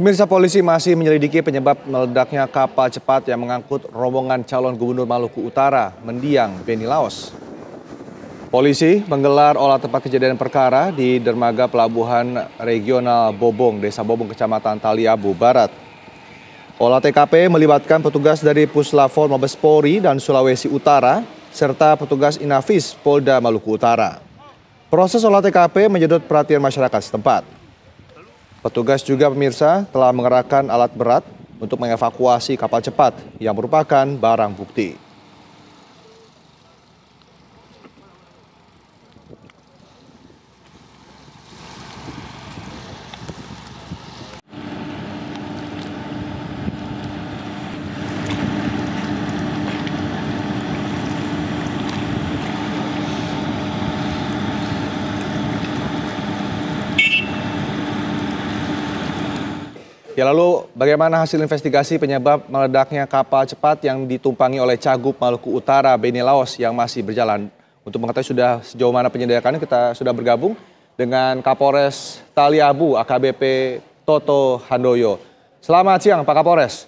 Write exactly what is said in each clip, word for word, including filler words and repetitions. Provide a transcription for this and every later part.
Pemirsa, polisi masih menyelidiki penyebab meledaknya kapal cepat yang mengangkut rombongan calon gubernur Maluku Utara, mendiang Benny Laos. Polisi menggelar olah tempat kejadian perkara di dermaga pelabuhan regional Bobong, Desa Bobong, Kecamatan Taliabu Barat. Olah T K P melibatkan petugas dari Puslabfor Mabes Polri dan Sulawesi Utara, serta petugas INAFIS Polda Maluku Utara. Proses olah T K P menyedot perhatian masyarakat setempat. Petugas juga, pemirsa, telah mengerahkan alat berat untuk mengevakuasi kapal cepat yang merupakan barang bukti. Ya, lalu bagaimana hasil investigasi penyebab meledaknya kapal cepat yang ditumpangi oleh Cagub Maluku Utara, Benny Laos, yang masih berjalan? Untuk mengetahui sudah sejauh mana penyelidikannya, kita sudah bergabung dengan Kapolres Taliabu A K B P Toto Handoyo. Selamat siang, Pak Kapolres.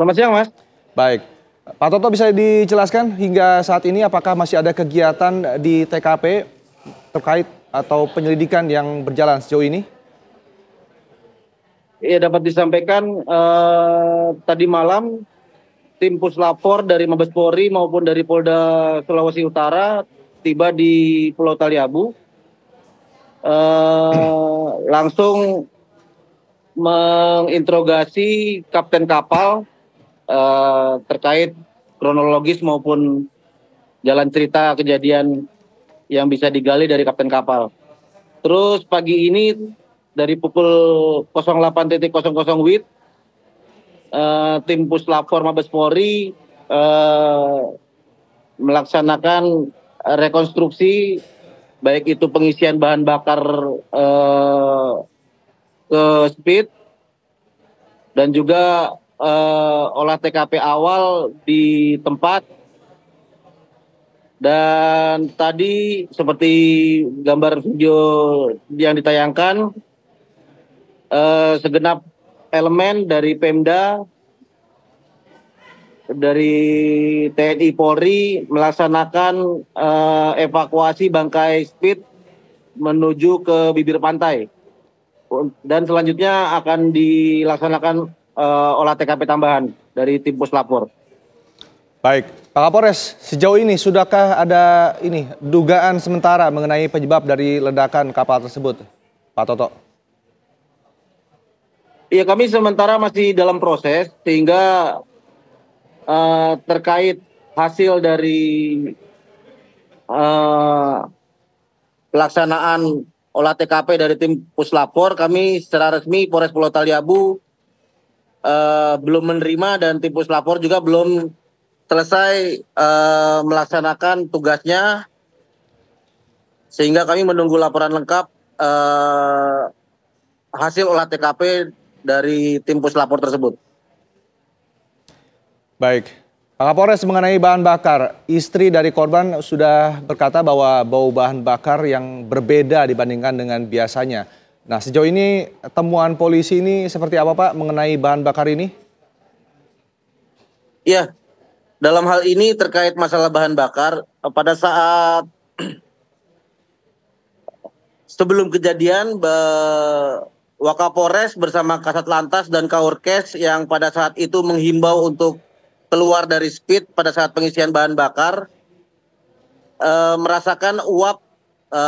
Selamat siang, Mas. Baik. Pak Toto, bisa dijelaskan hingga saat ini apakah masih ada kegiatan di T K P terkait atau penyelidikan yang berjalan sejauh ini? Ya, dapat disampaikan eh, tadi malam tim Puslabfor dari Mabes Polri maupun dari Polda Sulawesi Utara tiba di Pulau Taliabu, eh, langsung menginterogasi kapten kapal eh, terkait kronologis maupun jalan cerita kejadian yang bisa digali dari kapten kapal. Terus pagi ini dari pukul nol delapan nol nol W I B, eh, tim Puslabfor Mabes Polri eh, melaksanakan rekonstruksi, baik itu pengisian bahan bakar eh, ke speed dan juga eh, olah T K P awal di tempat. Dan tadi seperti gambar video yang ditayangkan, Uh, segenap elemen dari Pemda, dari T N I Polri melaksanakan uh, evakuasi bangkai speed menuju ke bibir pantai, dan selanjutnya akan dilaksanakan uh, olah T K P tambahan dari tim Puslabfor. Baik, Pak Kapolres, sejauh ini sudahkah ada ini dugaan sementara mengenai penyebab dari ledakan kapal tersebut, Pak Toto? Ya, kami sementara masih dalam proses, sehingga uh, terkait hasil dari uh, pelaksanaan olah T K P dari tim Puslabfor, kami secara resmi Polres Pulau Taliabu uh, belum menerima, dan tim Puslabfor juga belum selesai uh, melaksanakan tugasnya, sehingga kami menunggu laporan lengkap uh, hasil olah T K P dari tim Puslabfor tersebut. Baik, Pak Kapolres, mengenai bahan bakar, istri dari korban sudah berkata bahwa bau bahan bakar yang berbeda dibandingkan dengan biasanya. Nah, sejauh ini temuan polisi ini seperti apa, Pak, mengenai bahan bakar ini? Ya, dalam hal ini terkait masalah bahan bakar, pada saat sebelum kejadian, Wakapolres bersama Kasat Lantas dan Kaurkes yang pada saat itu menghimbau untuk keluar dari speed pada saat pengisian bahan bakar, e, merasakan uap e,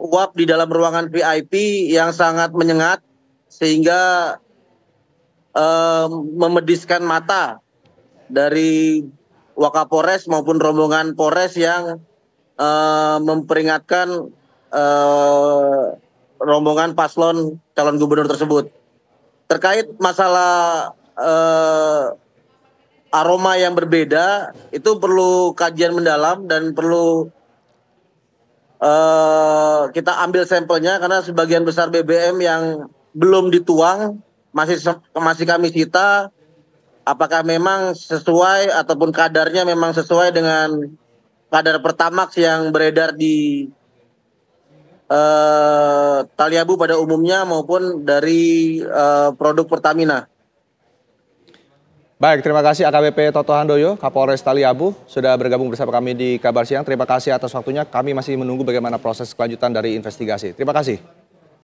uap di dalam ruangan V I P yang sangat menyengat, sehingga e, memediskan mata dari Wakapolres maupun rombongan Polres yang e, memperingatkan e, rombongan paslon calon gubernur tersebut. Terkait masalah eh, aroma yang berbeda, itu perlu kajian mendalam dan perlu eh, kita ambil sampelnya, karena sebagian besar B B M yang belum dituang masih masih kami sita. Apakah memang sesuai ataupun kadarnya memang sesuai dengan kadar Pertamax yang beredar di eh, Taliabu pada umumnya maupun dari eh, produk Pertamina. Baik, terima kasih A K B P Toto Handoyo, Kapolres Taliabu, sudah bergabung bersama kami di Kabar Siang. Terima kasih atas waktunya, kami masih menunggu bagaimana proses kelanjutan dari investigasi. Terima kasih.